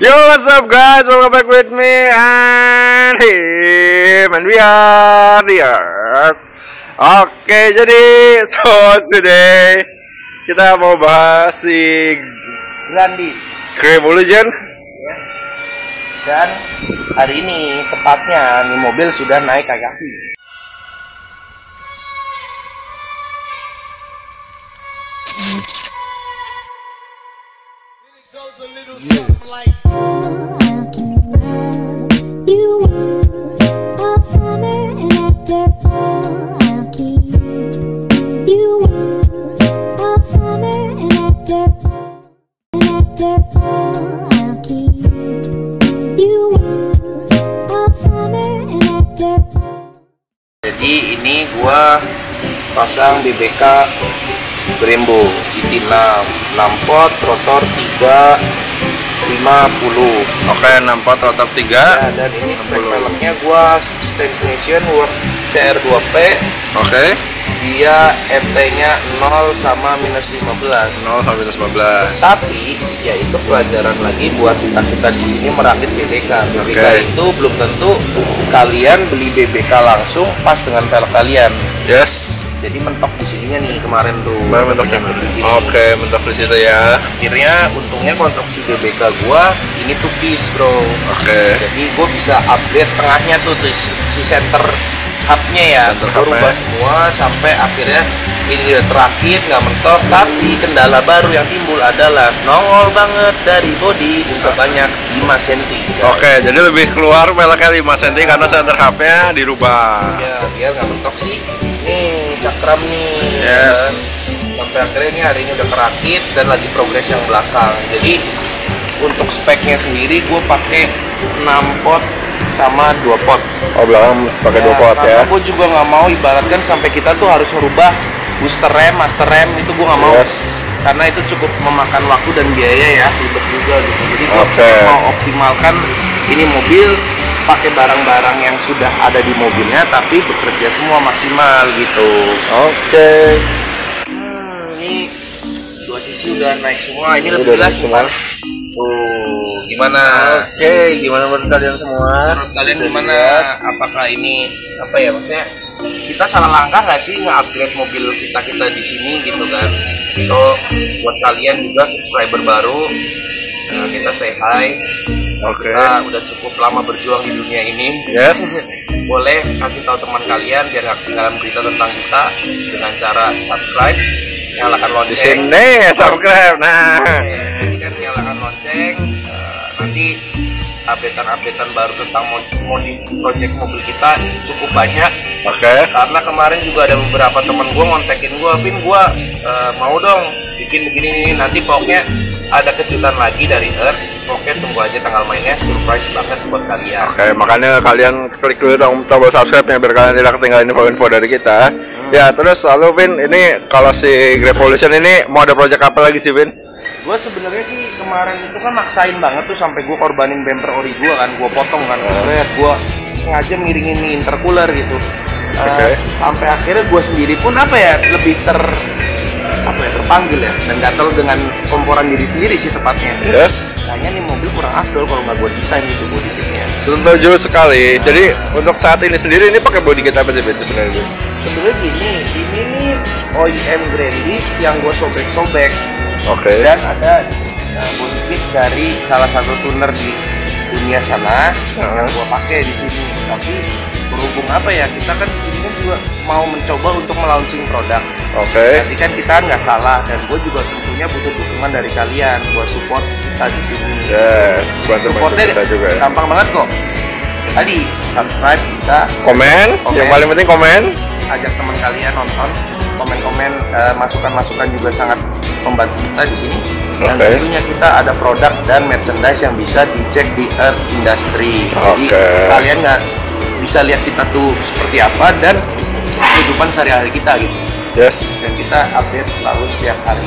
Yo, what's up guys? Welcome back with me and him, and we are the Earth. Oke, jadi today kita mau bahas si Grandis G-Revolution. Dan hari ini tepatnya ini mobil sudah naik agak. Jadi ini gua pasang BBK Brembo GT6 6 pot rotor 350. Oke, 6 pot rotor 3 ya, dan ini spek velgnya gua StanceNation work CR2P. Oke, dia MT nya 0 sama minus 15. Tapi ya itu pelajaran lagi buat kita di sini merakit BBK. BBK itu belum tentu kalian beli BBK langsung pas dengan velg kalian. Yes. Jadi mentok di sininya nih kemarin tuh. Mentoknya di sini. Oke, mentok di situ ya. Akhirnya untungnya konstruksi BBK gua ini 2-piece, bro. Oke. Jadi gua bisa update tengahnya tuh si center hubnya ya. Gua rubah semua sampai akhirnya ini udah terakhir nggak mentok. Tapi kendala baru yang timbul adalah nongol banget dari body sebanyak 5 cm. Oke, jadi lebih keluar velgnya 5 cm karena center hubnya dirubah. Ya, biar nggak mentok sih. Nih cakram nih, yes. Sampai akhirnya ini hari ini udah kerakit dan lagi progres yang belakang. Jadi untuk speknya sendiri gue pakai 6 pot sama 2 pot. Oh, belakang pakai ya, 2 pot ya. Gue juga nggak mau ibaratkan sampai kita tuh harus merubah booster rem, master rem, itu gue nggak mau, yes. Karena itu cukup memakan waktu dan biaya ya, ribet juga gitu. Jadi gue mau optimalkan ini mobil pakai barang-barang yang sudah ada di mobilnya tapi bekerja semua maksimal gitu. Oke. Ini dua sisi udah naik semua, ini lebih jelas semua. Oh, gimana? Oke, gimana menurut kalian semua? Menurut kalian gimana? Apakah ini apa ya maksudnya? Kita salah langkah nggak sih nge-upgrade mobil kita di sini gitu kan? So buat kalian juga subscriber baru, kita say hi. Oke. Kita udah cukup lama berjuang di dunia ini. Yes. Boleh kasih tahu teman kalian biar nggak ketinggalan berita tentang kita dengan cara subscribe, nyalakan lonceng. Di sini subscribe. Nah. Jadi kan nyalakan lonceng. Nanti updatean baru tentang project mobil kita cukup banyak. Oke. Karena kemarin juga ada beberapa teman gue ngontekin gue, Pin gue mau dong bikin begini nanti pokoknya. Ada kejutan lagi dari Earth. Oke, tunggu aja tanggal mainnya, surprise banget buat kalian. Oke, makanya kalian klik dulu tombol subscribe-nya biar kalian tidak ketinggalan info-info dari kita. Ya, terus lalu Vin, ini kalau si G-Revolution ini mau ada project apa lagi sih, Vin? Gue sebenarnya sih kemarin itu kan maksain banget tuh sampai gue korbanin bumper ori gue kan, gue potong kan. Gue sengaja miringin nih intercooler gitu. Sampai akhirnya gue sendiri pun apa ya, lebih terpanggil ya dan gatel dengan komporan diri sendiri sih tepatnya. Yes. Kayaknya nih mobil kurang afdol kalau nggak gue desain itu body kitnya. Setuju sekali. Nah. Jadi untuk saat ini sendiri ini pakai body kit apa sih sebenarnya? Sebenarnya gini, ini nih OEM Grandis yang gue sobek-sobek. Oke. Dan ada body kit dari salah satu tuner di dunia sana yang gue pakai di sini. Tapi berhubung apa ya, kita kan di sini juga mau mencoba untuk melaunching produk. Nanti kan kita nggak salah dan gue juga tentunya butuh dukungan dari kalian buat support kita di sini. Supportnya gampang banget kok. Tadi subscribe, bisa komen, yang paling penting komen. Ajak teman kalian nonton, komen-komen, masukan-masukan juga sangat membantu kita di sini. Dan tentunya kita ada produk dan merchandise yang bisa dicek di Earth Industry. Jadi kalian nggak bisa lihat kita tuh seperti apa dan kehidupan sehari-hari kita gitu. Yes. Dan kita update selalu setiap hari.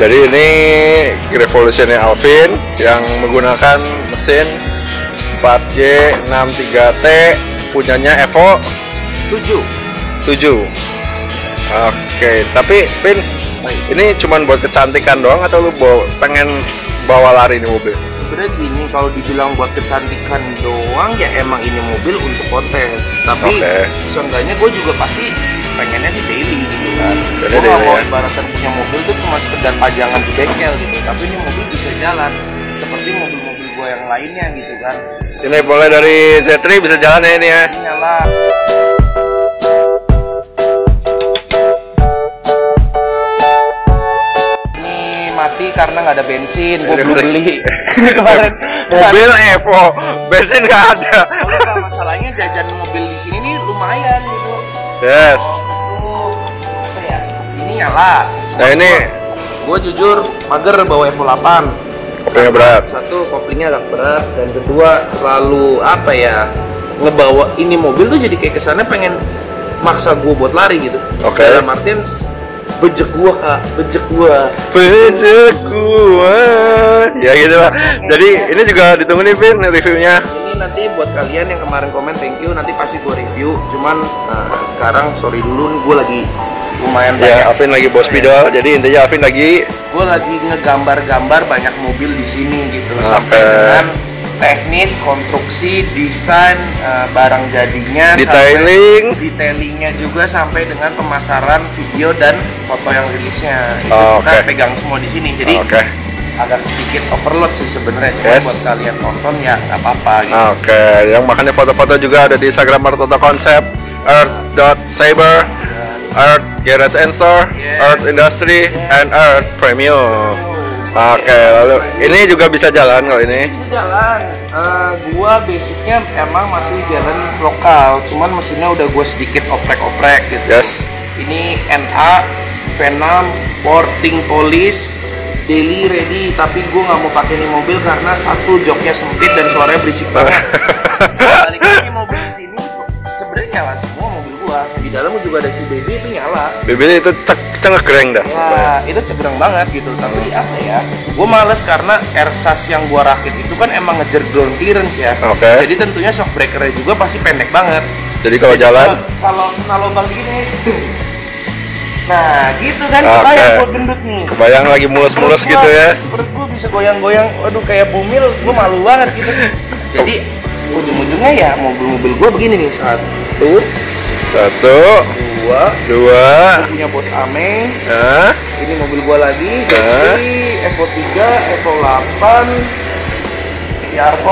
Jadi ini G-Revolution-nya Alvin yang menggunakan mesin 4G63T punyanya Evo 7. Tapi Pin Ini cuman buat kecantikan doang atau lu pengen bawa lari nih mobil? Sebenarnya gini, kalau dibilang buat kecantikan doang ya emang ini mobil untuk kontes. Tapi seenggaknya gue juga pasti pengennya di daily gitu kan. Gue gak mau ibaratkan punya mobil tuh cuma sekedar pajangan di bengkel gitu. Tapi ini mobil bisa jalan seperti mobil-mobil gue yang lainnya gitu kan. Ini boleh dari Z3 bisa jalan ya ini ya? Iyalah. Karena nggak ada bensin, gue belum beli kemarin. Mobil Evo, bensin nggak ada. Masalahnya jajan mobil di sini nih lumayan gitu. Yes. Apa ya? Ini nyala. Nah ini, gue jujur mager bawa Evo 8. Koplinya berat. Satu, koplinya agak berat, dan kedua terlalu apa ya? Ngebawa ini mobil tuh jadi kayak kesannya pengen maksa gue buat lari gitu. Oke. Dalam artian bejek gua ya gitu Pak. Jadi ini juga ditunggu nih Vin reviewnya. Ini nanti buat kalian yang kemarin komen thank you, nanti pasti gua review. Cuman sekarang sorry dulu, gua lagi lumayan banyak. Alvin lagi bawa spidol, jadi intinya Alvin lagi ngegambar-gambar banyak mobil di sini gitu. Sampai dengan teknis, konstruksi, desain, barang jadinya, detailingnya juga, sampai dengan pemasaran video dan foto yang rilisnya. Itu kita pegang semua di sini. Jadi agak sedikit overload sih sebenarnya. Buat kalian nonton ya nggak apa-apa. Gitu. Yang makanya foto-foto juga ada di Instagram Earth Autoconcept, Earth.Saber, Earth Garage and Store, Earth Industry, and Earth Premium. Lalu ini juga bisa jalan kalau ini? Jalan, gua basicnya emang masih jalan lokal, cuman mesinnya udah gua sedikit oprek-oprek gitu. Yes. Ini NA, V6, porting polis, daily ready, tapi gua nggak mau pakai ini mobil karena satu joknya sempit dan suaranya berisik banget. Balik lagi mobil ini sebenarnya nyala semua mobil gua, di dalam juga ada si baby itu nyala. Baby itu cengegreng dah. Nah, itu cengegreng banget gitu. Tapi apa ya? Gue males karena airsas yang gue rakit itu kan emang ngejar ground clearance ya. Jadi tentunya shock breakernya juga pasti pendek banget. Jadi kalau jalan, kalau kena lombang gini, nah gitu kan. Kebayang buat gendut nih. Kebayang lagi mulus-mulus gitu ya. Perut gue bisa goyang-goyang. Aduh kayak bumil. Gue malu banget gitu. Jadi ujung-ujungnya ya mobil-mobil gue begini nih. Satu, dua. Ini punya bos Ame. Ini mobil gua lagi. Jadi Evo 3, Evo 8, R4.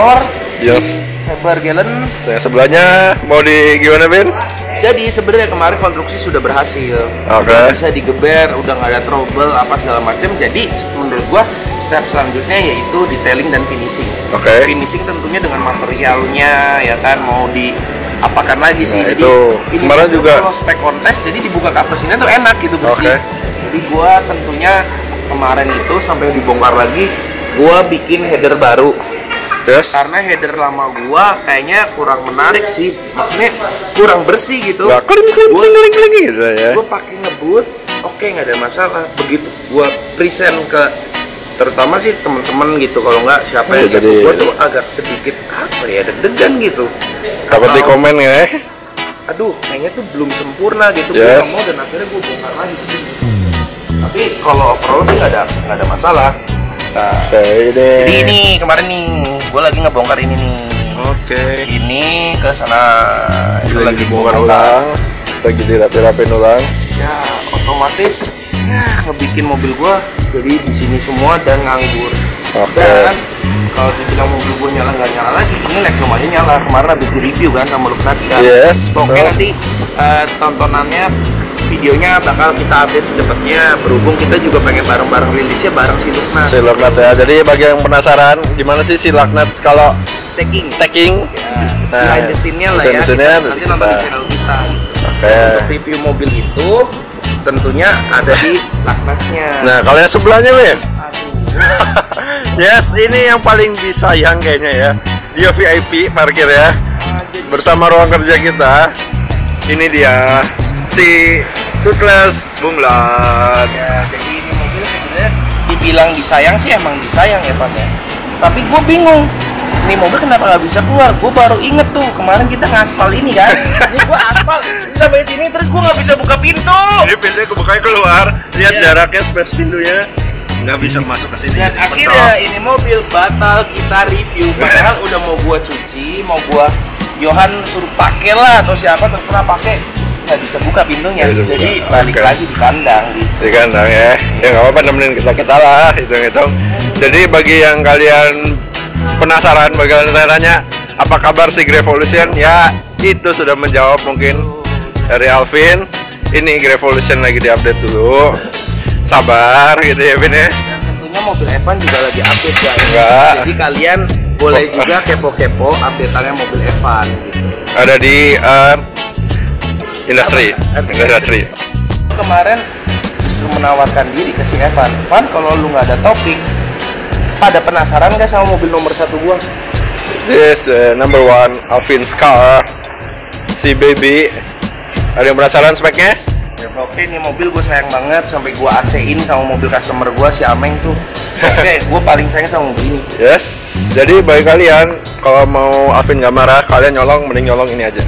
Yes. Saber Galen. Sebelahnya mau di gimana Ben? Jadi sebenarnya kemarin konstruksi sudah berhasil. Bisa digeber, udah nggak ada trouble apa segala macam. Jadi menurut gua step selanjutnya yaitu detailing dan finishing. Finishing tentunya dengan materialnya ya kan, mau di apakan lagi sih. Nah, jadi itu kemarin juga kalau spek kontes jadi dibuka kapesinnya tuh enak gitu bersih. Jadi gua tentunya kemarin itu sampai dibongkar lagi, gua bikin header baru. Karena header lama gua kayaknya kurang menarik sih, maksudnya kurang bersih gitu. Gua pakai ngebut, nggak ada masalah. Begitu gua present ke terutama sih teman-teman gitu, kalau nggak siapa yang gue tuh agak sedikit apa ya deg-degan gitu. Takut di komen ya? Aduh, kayaknya tuh belum sempurna gitu. Gue mau dan akhirnya gue bongkar lagi. Tapi kalau overall sih nggak ada masalah. Jadi ini kemarin nih, gue lagi ngebongkar ini nih. Ini ke sana. Itu lagi bongkar ulang. Lagi dirapi-rapiin ulang. Ya otomatis ngebikin mobil gue jadi di sini semua dan nganggur. Dan kalau dibilang mobil gue nyala nggak nyala lagi, ini leg rumahnya nyala. Kemarin habis di review kan sama Lug Nuts kan. Pokoknya nanti tontonannya videonya bakal kita update secepatnya, berhubung kita juga pengen bareng-bareng rilisnya bareng si Lug Nuts. Jadi bagi yang penasaran gimana sih si Lug Nuts kalau taking nah desainnya lah ya, nanti nonton di channel kita. Review mobil itu tentunya ada di Lug Nuts-nya. Nah, kalau yang sebelahnya, Win. Ini yang paling disayang kayaknya ya. Dia VIP parkir ya. Bersama ruang kerja kita. Ini dia si Toothless Bunglat. Jadi ini mobil sebenarnya dibilang disayang sih emang disayang ya, Pak ya. Tapi gue bingung. ini mobil kenapa nggak bisa keluar? Gue baru inget tuh kemarin kita ngaspal ini kan. Gue aspal sampai sini terus gue nggak bisa buka pintu. Jadi pintunya gue bukanya keluar, lihat jaraknya space pintunya nggak bisa masuk ke sini. Dan gitu, akhirnya betul, ini mobil batal kita review. Padahal udah mau gue cuci, mau gue Johan suruh pakai lah atau siapa terserah pakai, nggak bisa buka pintunya. Bisa jadi buka, balik lagi di kandang gitu. Di kandang ya, ya nggak apa-apa, nemenin kita lah hitung-hitung. Jadi bagi yang kalian penasaran, bagi kalian tanya apa kabar si G-Revolution, ya itu sudah menjawab mungkin dari Alvin. Ini G-Revolution lagi diupdate dulu, sabar gitu ya Vin ya. Dan tentunya mobil Evan juga lagi update guys, jadi kalian boleh juga kepo-kepo update-annya mobil Evan gitu. Ada di industri. Kemarin justru menawarkan diri ke si Evan, Van kalau lu nggak ada topik, pada penasaran nggak sama mobil nomor satu gua? This number one Alvin's car, si baby. Ada yang penasaran speknya? Ya, oke, ini mobil gue sayang banget sampai gua AC-in sama mobil customer gua si Ameng tuh. Oke, gue paling sayang sama mobil ini. Yes, jadi bagi kalian kalau mau Alvin nggak marah, kalian nyolong mending nyolong ini aja.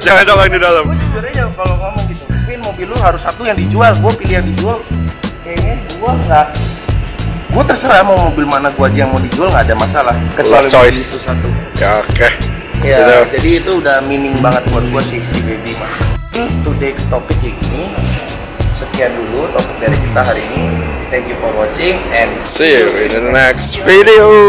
Jangan nyolong di dalam. Gue jujur aja kalau ngomong gitu, Vin mobil lu harus satu yang dijual. Gue pilih yang dijual. Kayaknya gue nggak, gue terserah mau mobil mana gue aja yang mau dijual, nggak ada masalah. Kecuali mobil itu satu. Ya oke. Okay. Ya gitu, jadi itu udah minim banget buat gue sih si baby mas. Today topik ini sekian dulu topik dari kita hari ini. Thank you for watching and see you in the next video.